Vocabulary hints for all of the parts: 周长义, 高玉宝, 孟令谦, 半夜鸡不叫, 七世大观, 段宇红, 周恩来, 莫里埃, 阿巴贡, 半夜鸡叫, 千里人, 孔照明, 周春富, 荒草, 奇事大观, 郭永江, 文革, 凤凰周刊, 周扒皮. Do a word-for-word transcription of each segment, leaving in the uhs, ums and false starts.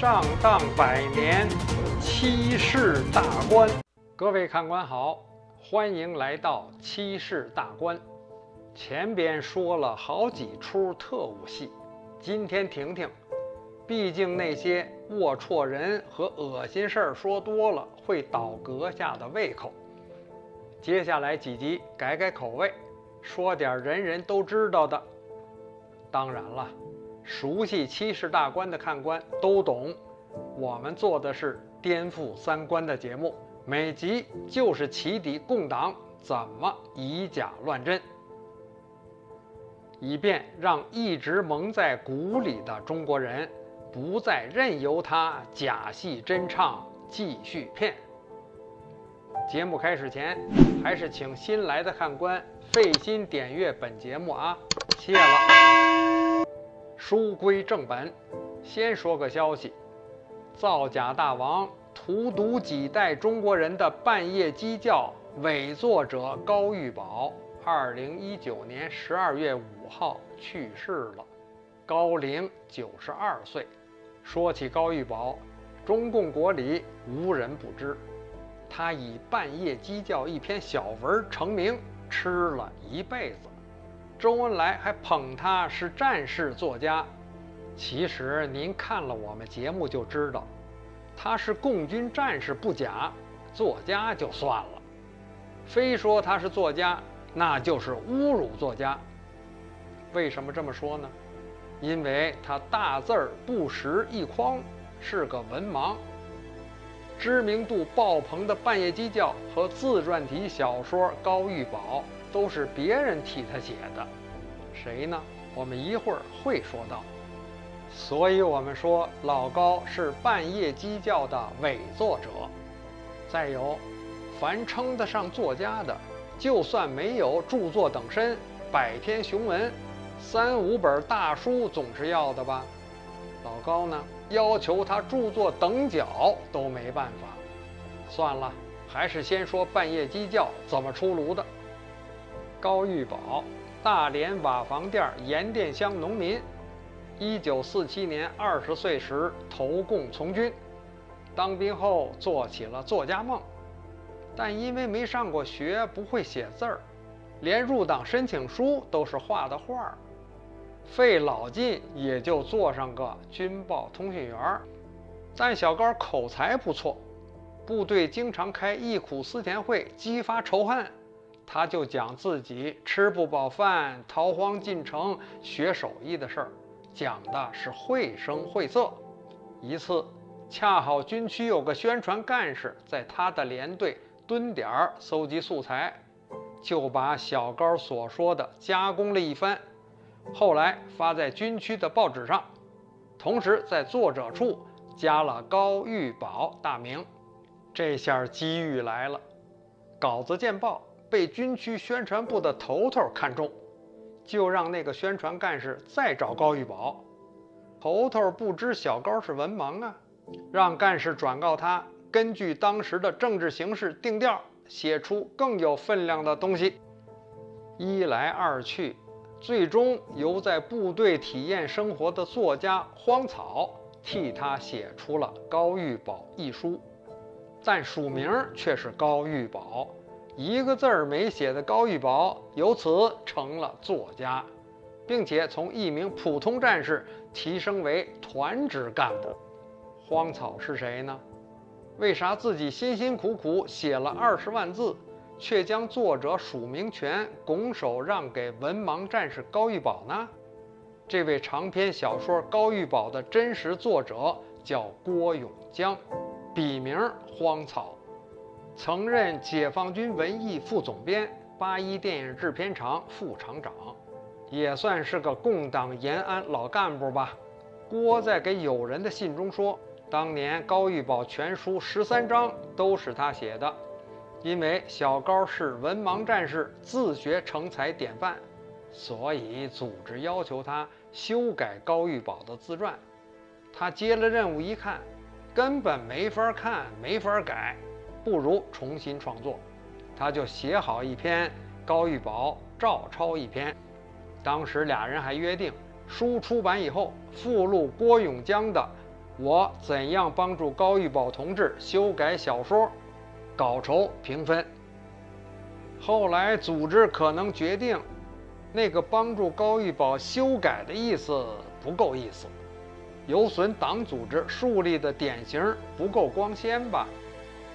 上当百年，七世大观。各位看官好，欢迎来到七世大观。前边说了好几出特务戏，今天停停，毕竟那些龌龊人和恶心事儿说多了会倒阁下的胃口。接下来几集改改口味，说点人人都知道的。当然了。 熟悉七世大观的看官都懂，我们做的是颠覆三观的节目，每集就是起底共党怎么以假乱真，以便让一直蒙在鼓里的中国人不再任由他假戏真唱继续骗。节目开始前，还是请新来的看官费心点阅本节目啊，谢了。 书归正本，先说个消息：造假大王、荼毒几代中国人的半夜鸡叫伪作者高玉宝，二零一九年十二月五号去世了，高龄九十二岁。说起高玉宝，中共国里无人不知，他以半夜鸡叫一篇小文成名，吃了一辈子。 周恩来还捧他是战士作家，其实您看了我们节目就知道，他是共军战士不假，作家就算了，非说他是作家，那就是侮辱作家。为什么这么说呢？因为他大字儿不识一筐，是个文盲。知名度爆棚的《半夜鸡叫》和自传体小说《高玉宝》。 都是别人替他写的，谁呢？我们一会儿会说到。所以我们说老高是半夜鸡叫的伪作者。再有，凡称得上作家的，就算没有著作等身、百篇雄文，三五本大书总是要的吧？老高呢，要求他著作等脚都没办法。算了，还是先说半夜鸡叫怎么出炉的。 高玉宝，大连瓦房店盐店乡农民，一九四七年二十岁时投共从军，当兵后做起了作家梦，但因为没上过学，不会写字儿，连入党申请书都是画的画儿，费老劲也就做上个军报通讯员。但小高口才不错，部队经常开忆苦思甜会，激发仇恨。 他就讲自己吃不饱饭、逃荒进城、学手艺的事儿，讲的是绘声绘色。一次，恰好军区有个宣传干事在他的连队蹲点儿搜集素材，就把小高所说的加工了一番，后来发在军区的报纸上，同时在作者处加了高玉宝大名。这下机遇来了，稿子见报。 被军区宣传部的头头看中，就让那个宣传干事再找高玉宝。头头不知小高是文盲啊，让干事转告他，根据当时的政治形势定调，写出更有分量的东西。一来二去，最终由在部队体验生活的作家荒草替他写出了《高玉宝》一书，但署名却是高玉宝。 一个字儿没写的高玉宝，由此成了作家，并且从一名普通战士提升为团职干部。荒草是谁呢？为啥自己辛辛苦苦写了二十万字，却将作者署名权拱手让给文盲战士高玉宝呢？这位长篇小说《高玉宝》的真实作者叫郭永江，笔名荒草。 曾任解放军文艺副总编、八一电影制片厂副厂长，也算是个共党延安老干部吧。郭在给友人的信中说，当年《高玉宝全书》十三章都是他写的，因为小高是文盲战士自学成才典范，所以组织要求他修改高玉宝的自传。他接了任务一看，根本没法看，没法改。 不如重新创作，他就写好一篇，高玉宝照抄一篇。当时俩人还约定，书出版以后附录郭永江的我怎样帮助高玉宝同志修改小说、稿酬评分。后来组织可能决定，那个帮助高玉宝修改的意思不够意思，有损党组织树立的典型，不够光鲜吧，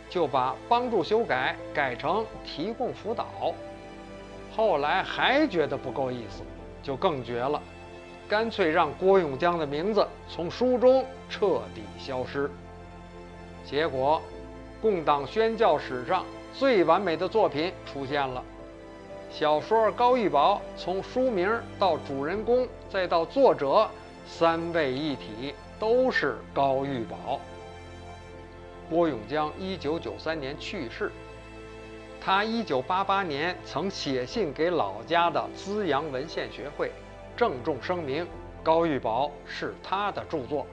就把帮助修改改成提供辅导。后来还觉得不够意思，就更绝了。 干脆让郭永江的名字从书中彻底消失。结果，共党宣教史上最完美的作品出现了。小说《高玉宝》从书名到主人公再到作者，三位一体都是高玉宝。郭永江一九九三年去世，他一九八八年曾写信给老家的资阳文献学会。 郑重声明，高玉宝是他的著作。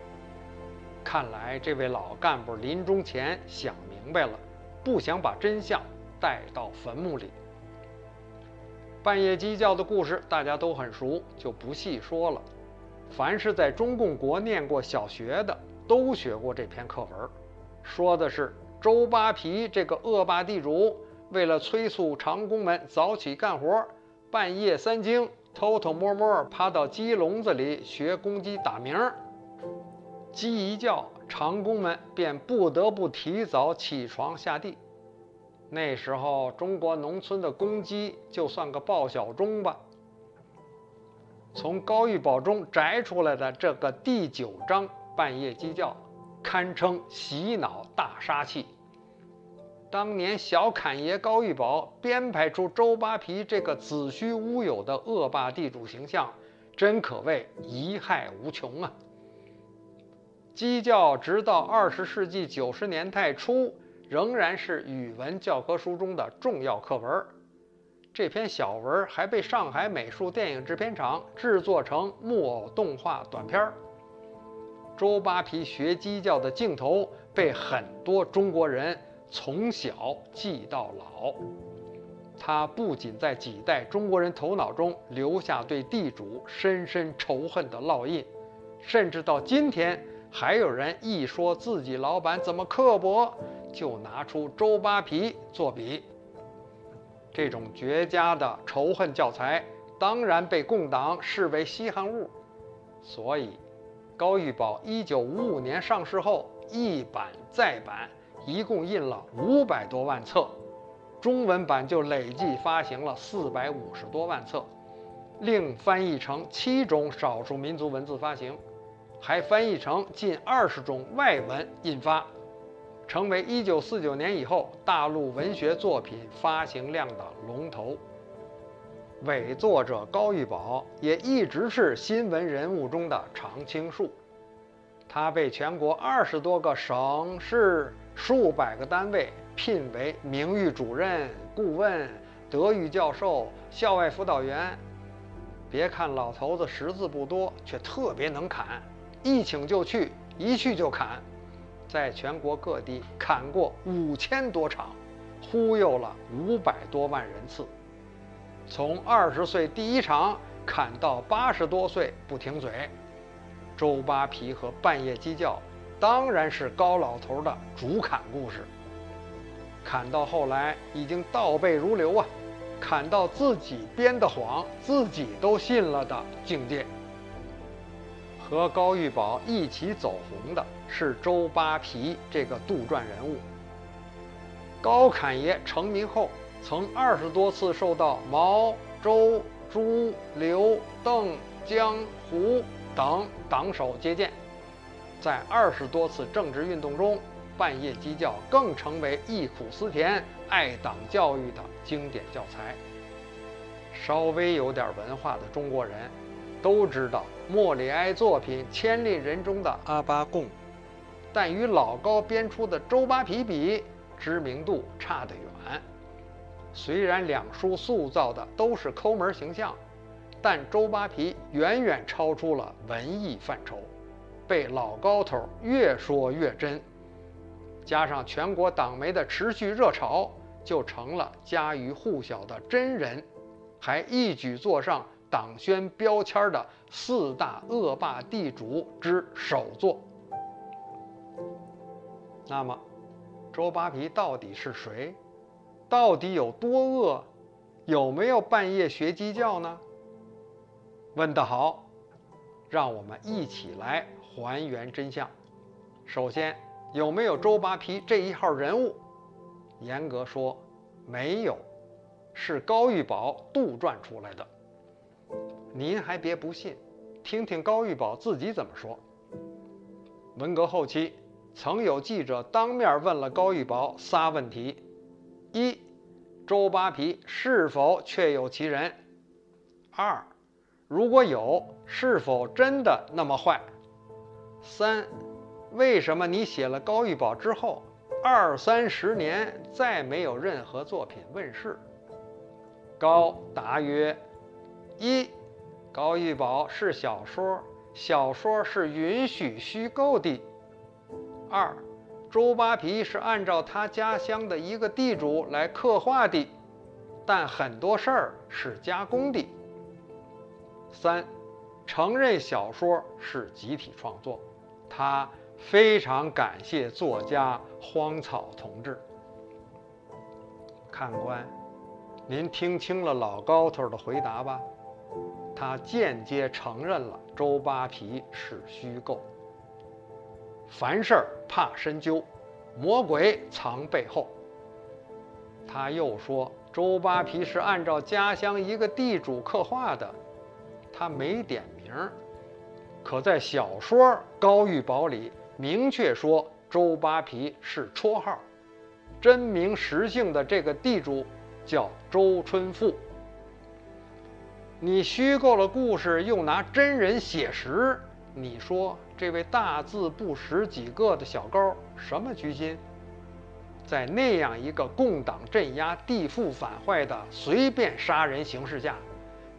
看来这位老干部临终前想明白了，不想把真相带到坟墓里。半夜鸡叫的故事大家都很熟，就不细说了。凡是在中共国念过小学的，都学过这篇课文，说的是周扒皮这个恶霸地主，为了催促长工们早起干活，半夜三更。 偷偷摸摸趴到鸡笼子里学公鸡打鸣，鸡一叫，长工们便不得不提早起床下地。那时候，中国农村的公鸡就算个报晓钟吧。从高玉宝中摘出来的这个第九章《半夜鸡叫》，堪称洗脑大杀器。 当年小侃爷高玉宝编排出周扒皮这个子虚乌有的恶霸地主形象，真可谓贻害无穷啊！鸡叫直到二十世纪九十年代初，仍然是语文教科书中的重要课文。这篇小文还被上海美术电影制片厂制作成木偶动画短片。周扒皮学鸡叫的镜头被很多中国人 从小记到老，他不仅在几代中国人头脑中留下对地主深深仇恨的烙印，甚至到今天，还有人一说自己老板怎么刻薄，就拿出周扒皮作比。这种绝佳的仇恨教材，当然被共党视为稀罕物。所以，高玉宝一九五五年上市后，一版再版。 一共印了五百多万册，中文版就累计发行了四百五十多万册，另翻译成七种少数民族文字发行，还翻译成近二十种外文印发，成为一九四九年以后大陆文学作品发行量的龙头。伪作者高玉宝也一直是新闻人物中的常青树，他被全国二十多个省市 数百个单位聘为名誉主任、顾问、德育教授、校外辅导员。别看老头子识字不多，却特别能侃，一请就去，一去就侃，在全国各地侃过五千多场，忽悠了五百多万人次。从二十岁第一场侃到八十多岁不停嘴，周扒皮和半夜鸡叫 当然是高老头的主侃故事，侃到后来已经倒背如流啊，侃到自己编的谎自己都信了的境界。和高玉宝一起走红的是周扒皮这个杜撰人物。高侃爷成名后，曾二十多次受到毛、周、朱、刘、邓、江、胡等党首接见。 在二十多次政治运动中，半夜鸡叫更成为忆苦思甜、爱党教育的经典教材。稍微有点文化的中国人，都知道莫里埃作品《千里人》中的阿巴贡，但与老高编出的周扒皮比，知名度差得远。虽然两书塑造的都是抠门形象，但周扒皮远远超出了文艺范畴， 被老高头越说越真，加上全国党媒的持续热炒，就成了家喻户晓的真人，还一举坐上党宣标签的四大恶霸地主之首座。那么，周扒皮到底是谁？到底有多饿？有没有半夜学鸡叫呢？问得好，让我们一起来还原真相。首先，有没有周扒皮这一号人物？严格说，没有，是高玉宝杜撰出来的。您还别不信，听听高玉宝自己怎么说。文革后期，曾有记者当面问了高玉宝仨问题：一、周扒皮是否确有其人？二、如果有，是否真的那么坏？三、为什么你写了高玉宝之后，二三十年再没有任何作品问世？高答曰：一、高玉宝是小说，小说是允许虚构的。二、周扒皮是按照他家乡的一个地主来刻画的，但很多事儿是加工的。三、承认小说是集体创作，他非常感谢作家荒草同志。看官，您听清了老高头的回答吧，他间接承认了周扒皮是虚构。凡事怕深究，魔鬼藏背后。他又说，周扒皮是按照家乡一个地主刻画的，他没点名，可在小说《高玉宝》里明确说周扒皮是绰号，真名实姓的这个地主叫周春富。你虚构了故事，又拿真人写实，你说这位大字不识几个的小高什么居心？在那样一个共党镇压地富反坏的随便杀人形势下，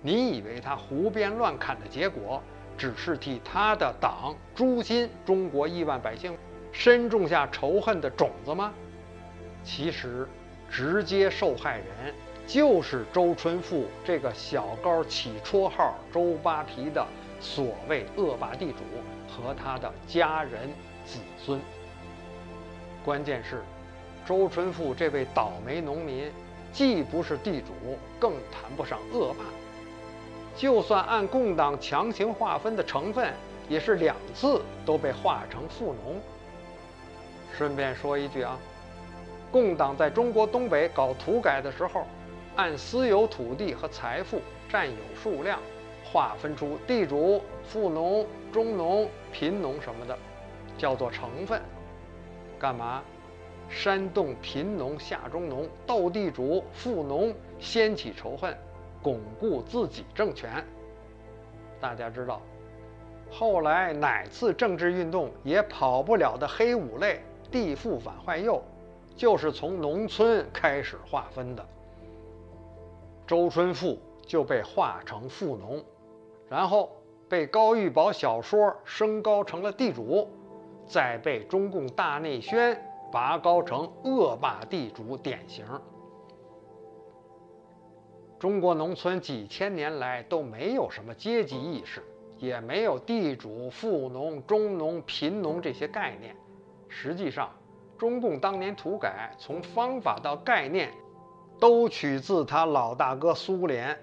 你以为他胡编乱砍的结果只是替他的党诛心中国亿万百姓，深种下仇恨的种子吗？其实直接受害人就是周春富这个小高起绰号周扒皮的所谓恶霸地主和他的家人子孙。关键是，周春富这位倒霉农民既不是地主，更谈不上恶霸，就算按共党强行划分的成分，也是两次都被划成富农。顺便说一句啊，共党在中国东北搞土改的时候，按私有土地和财富占有数量划分出地主、富农、中农、贫农什么的，叫做成分。干嘛？煽动贫农、下中农、斗地主、富农，掀起仇恨，巩固自己政权。大家知道，后来哪次政治运动也跑不了的黑五类、地富反坏右，就是从农村开始划分的。周春富就被划成富农，然后被高玉宝小说升高成了地主，再被中共大内宣拔高成恶霸地主典型。中国农村几千年来都没有什么阶级意识，也没有地主、富农、中农、贫农这些概念。实际上，中共当年土改从方法到概念都取自他老大哥苏联。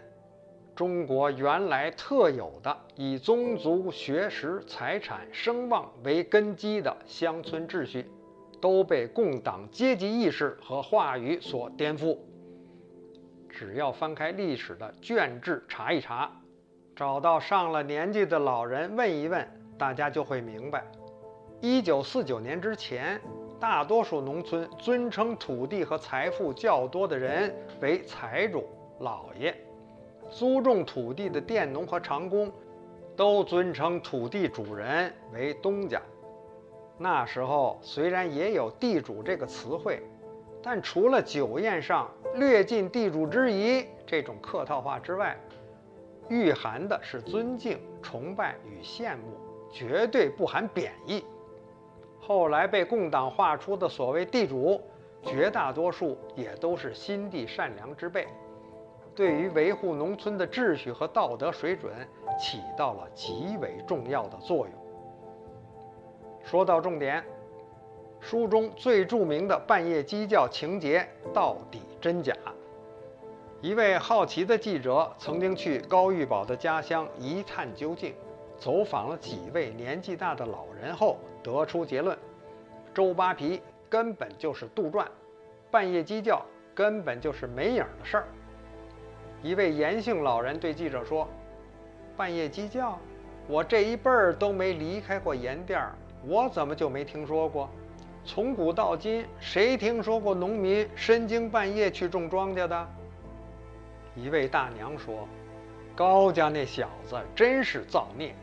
中国原来特有的以宗族、学识、财产、声望为根基的乡村秩序，都被共党阶级意识和话语所颠覆。只要翻开历史的卷帙查一查，找到上了年纪的老人问一问，大家就会明白，一九四九年之前，大多数农村尊称土地和财富较多的人为财主、老爷，租种土地的佃农和长工都尊称土地主人为东家。那时候虽然也有地主这个词汇，但除了酒宴上略尽地主之谊这种客套话之外，蕴含的是尊敬、崇拜与羡慕，绝对不含贬义。后来被共党划出的所谓地主，绝大多数也都是心地善良之辈，对于维护农村的秩序和道德水准起到了极为重要的作用。说到重点，书中最著名的半夜鸡叫情节到底真假？一位好奇的记者曾经去高玉宝的家乡一探究竟，走访了几位年纪大的老人后，得出结论：周扒皮根本就是杜撰，半夜鸡叫根本就是没影的事儿。一位严姓老人对记者说：“半夜鸡叫，我这一辈儿都没离开过盐店儿，我怎么就没听说过？ 从古到今，谁听说过农民深更半夜去种庄稼的？”一位大娘说：“高家那小子真是造孽，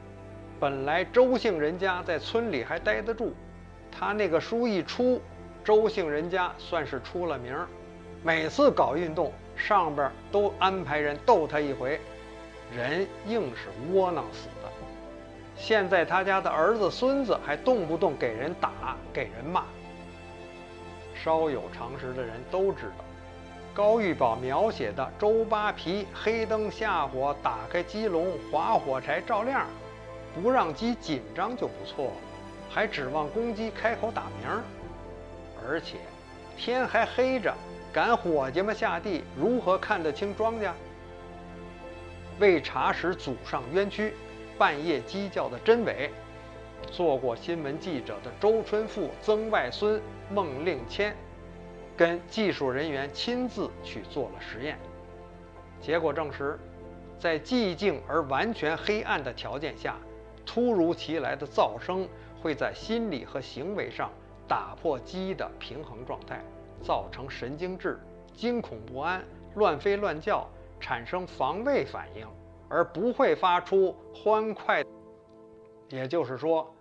本来周姓人家在村里还待得住，他那个书一出，周姓人家算是出了名。每次搞运动，上边都安排人斗他一回，人硬是窝囊死的。 现在他家的儿子、孙子还动不动给人打、给人骂。”稍有常识的人都知道，高玉宝描写的周扒皮黑灯瞎火打开鸡笼、划火柴照亮，不让鸡紧张就不错了，还指望公鸡开口打鸣。而且天还黑着，赶伙计们下地，如何看得清庄稼？为查实祖上冤屈， 半夜鸡叫的真伪，做过新闻记者的周春富、曾外孙、孟令谦，跟技术人员亲自去做了实验。结果证实，在寂静而完全黑暗的条件下，突如其来的噪声会在心理和行为上打破鸡的平衡状态，造成神经质、惊恐不安、乱飞乱叫，产生防卫反应， 而不会发出欢快。也就是说，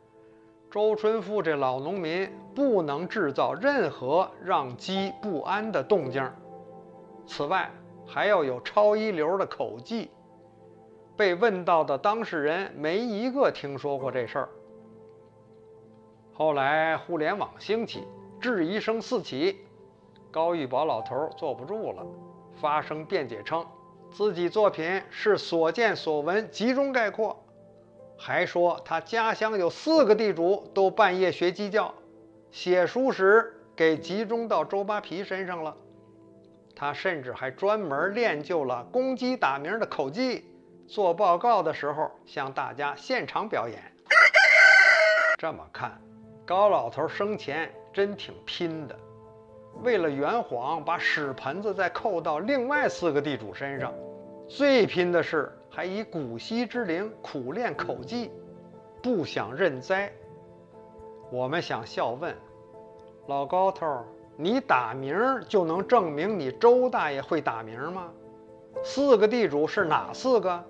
周春富这老农民不能制造任何让鸡不安的动静。此外，还要有超一流的口技。被问到的当事人没一个听说过这事儿。后来互联网兴起，质疑声四起，高玉宝老头坐不住了，发声辩解称 自己作品是所见所闻集中概括，还说他家乡有四个地主都半夜学鸡叫，写书时给集中到周扒皮身上了。他甚至还专门练就了公鸡打鸣的口技，做报告的时候向大家现场表演。这么看，高老头生前真挺拼的， 为了圆谎，把屎盆子再扣到另外四个地主身上。最拼的是，还以古稀之龄苦练口技，不想认栽。我们想笑问：“老高头，你打鸣就能证明你周大爷会打鸣吗？四个地主是哪四个？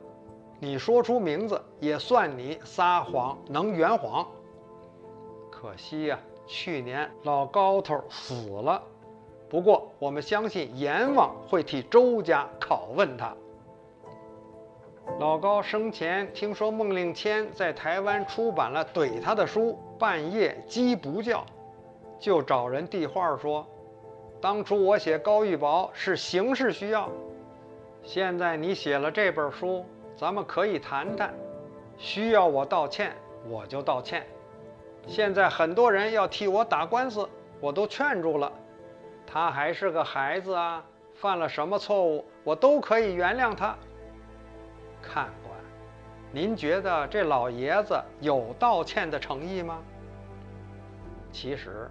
你说出名字，也算你撒谎能圆谎。”可惜呀，去年老高头死了。 不过，我们相信阎王会替周家拷问他。老高生前听说孟令谦在台湾出版了怼他的书《半夜鸡不叫》，就找人递话说：“当初我写高玉宝是形式需要，现在你写了这本书，咱们可以谈谈。需要我道歉，我就道歉。现在很多人要替我打官司，我都劝住了。 他还是个孩子啊，犯了什么错误，我都可以原谅他。”看官，您觉得这老爷子有道歉的诚意吗？其实，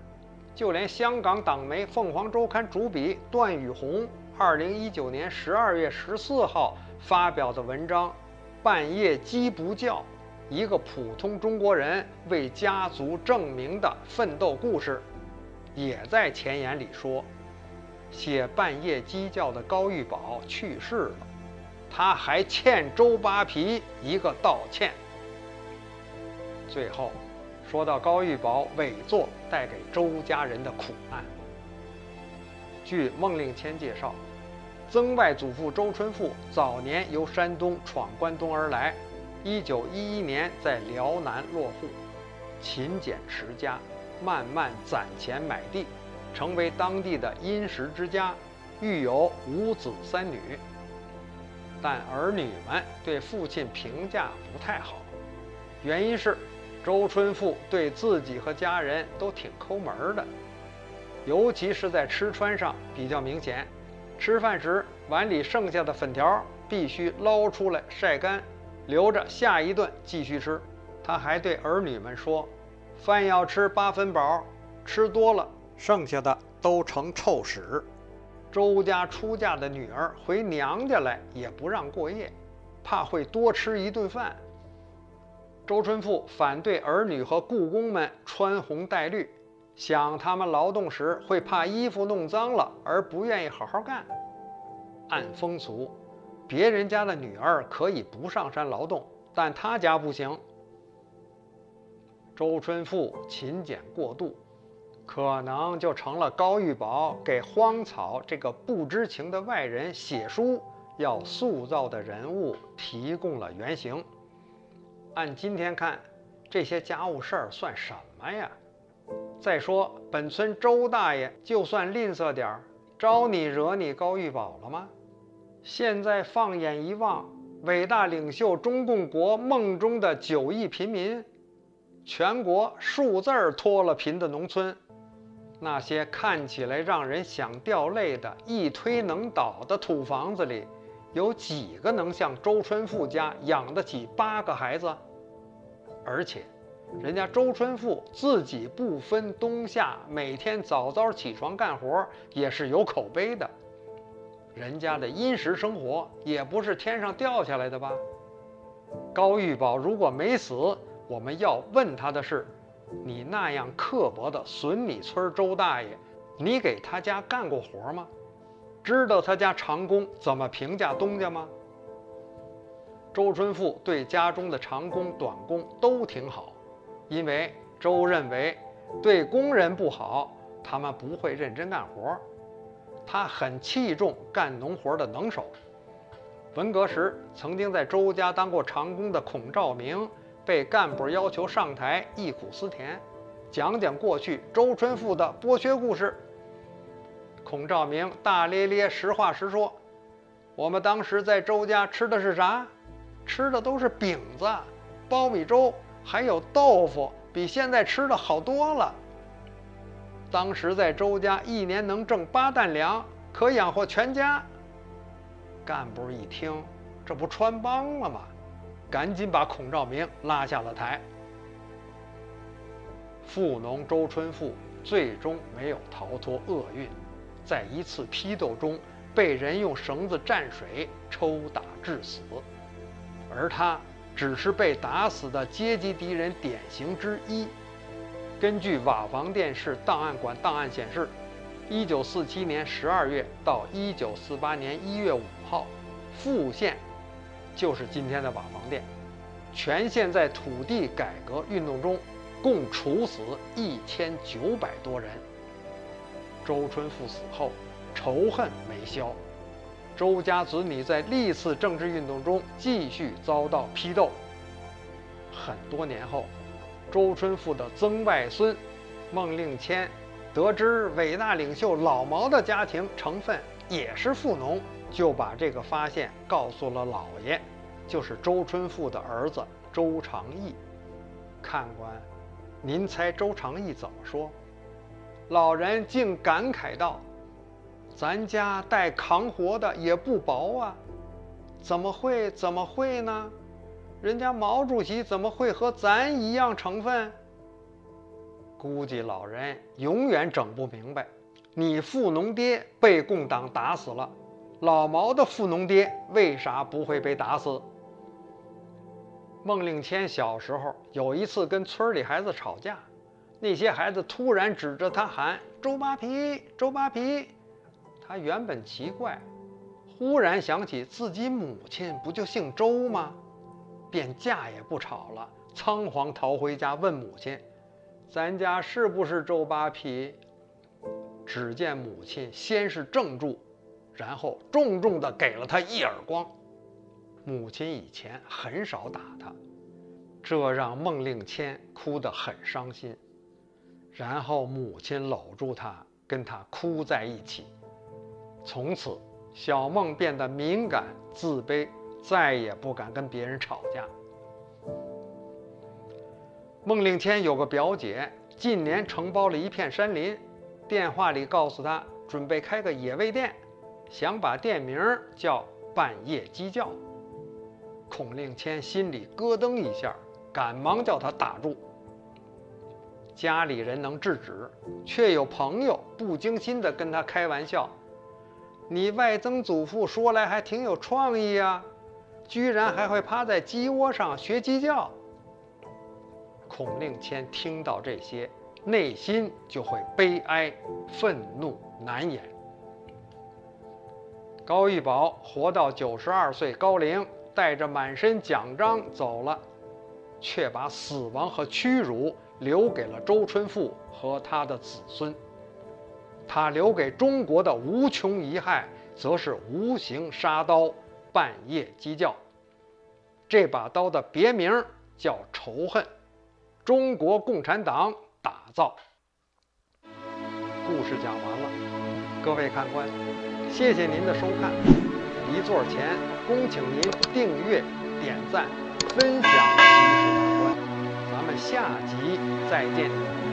就连香港党媒《凤凰周刊》主笔段宇红二零一九年十二月十四号发表的文章《半夜鸡不叫》，一个普通中国人为家族正名的奋斗故事， 也在前言里说，写半夜鸡叫的高玉宝去世了，他还欠周扒皮一个道歉。最后，说到高玉宝伪作带给周家人的苦难。据孟令谦介绍，曾外祖父周春富早年由山东闯关东而来， 一九一一年在辽南落户，勤俭持家， 慢慢攒钱买地，成为当地的殷实之家，育有五子三女。但儿女们对父亲评价不太好，原因是周春富对自己和家人都挺抠门的，尤其是在吃穿上比较明显。吃饭时，碗里剩下的粉条必须捞出来晒干，留着下一顿继续吃。他还对儿女们说：“饭要吃八分饱，吃多了，剩下的都成臭屎。”周家出嫁的女儿回娘家来也不让过夜，怕会多吃一顿饭。周春富反对儿女和雇工们穿红戴绿，想他们劳动时会怕衣服弄脏了而不愿意好好干。按风俗，别人家的女儿可以不上山劳动，但他家不行。周春富勤俭过度，可能就成了高玉宝给荒草这个不知情的外人写书要塑造的人物提供了原型。按今天看，这些家务事儿算什么呀？再说，本村周大爷就算吝啬点儿，招你惹你高玉宝了吗？现在放眼一望，伟大领袖中共国梦中的九亿贫民，全国数字儿脱了贫的农村，那些看起来让人想掉泪的一推能倒的土房子里，有几个能像周春富家养得起八个孩子？而且，人家周春富自己不分冬夏，每天早早起床干活也是有口碑的。人家的殷实生活也不是天上掉下来的吧？高玉宝如果没死，我们要问他的是：你那样刻薄的损你村周大爷，你给他家干过活吗？知道他家长工怎么评价东家吗？周春富对家中的长工、短工都挺好，因为周认为对工人不好，他们不会认真干活。他很器重干农活的能手。文革时曾经在周家当过长工的孔照明被干部要求上台忆苦思甜，讲讲过去周春富的剥削故事。孔照明大咧咧，实话实说：“我们当时在周家吃的是啥？吃的都是饼子、苞米粥，还有豆腐，比现在吃的好多了。当时在周家一年能挣八担粮，可养活全家。”干部一听，这不穿帮了吗？赶紧把孔照明拉下了台。富农周春富最终没有逃脱厄运，在一次批斗中被人用绳子蘸水抽打致死，而他只是被打死的阶级敌人典型之一。根据瓦房电视档案馆档案显示，一九四七年十二月到一九四八年一月五号，富县就是今天的瓦房店，全县在土地改革运动中共处死一千九百多人。周春富死后，仇恨没消，周家子女在历次政治运动中继续遭到批斗。很多年后，周春富的曾外孙孟令谦得知伟大领袖老毛的家庭成分也是富农，就把这个发现告诉了老爷，就是周春富的儿子周长义。看官，您猜周长义怎么说？老人竟感慨道：“咱家带扛活的也不薄啊，怎么会怎么会呢？人家毛主席怎么会和咱一样成分？”估计老人永远整不明白，你富农爹被共党打死了，老毛的富农爹为啥不会被打死？孟令谦小时候有一次跟村里孩子吵架，那些孩子突然指着他喊：“周扒皮，周扒皮！”他原本奇怪，忽然想起自己母亲不就姓周吗？便架也不吵了，仓皇逃回家问母亲：“咱家是不是周扒皮？”只见母亲先是怔住，然后重重地给了他一耳光。母亲以前很少打他，这让孟令谦哭得很伤心。然后母亲搂住他，跟他哭在一起。从此，小孟变得敏感、自卑，再也不敢跟别人吵架。孟令谦有个表姐，近年承包了一片山林，电话里告诉他准备开个野味店，想把店名叫“半夜鸡叫”。孔令谦心里咯噔一下，赶忙叫他打住。家里人能制止，却有朋友不经心地跟他开玩笑：“你外曾祖父说来还挺有创意啊，居然还会趴在鸡窝上学鸡叫。”孔令谦听到这些，内心就会悲哀、愤怒难言。高玉宝活到九十二岁高龄，带着满身奖章走了，却把死亡和屈辱留给了周春富和他的子孙。他留给中国的无穷遗憾，则是无形杀刀“半夜鸡叫”。这把刀的别名叫仇恨。中国共产党打造。故事讲完了，各位看官，谢谢您的收看。离座前，恭请您订阅、点赞、分享《奇事大观》，咱们下集再见。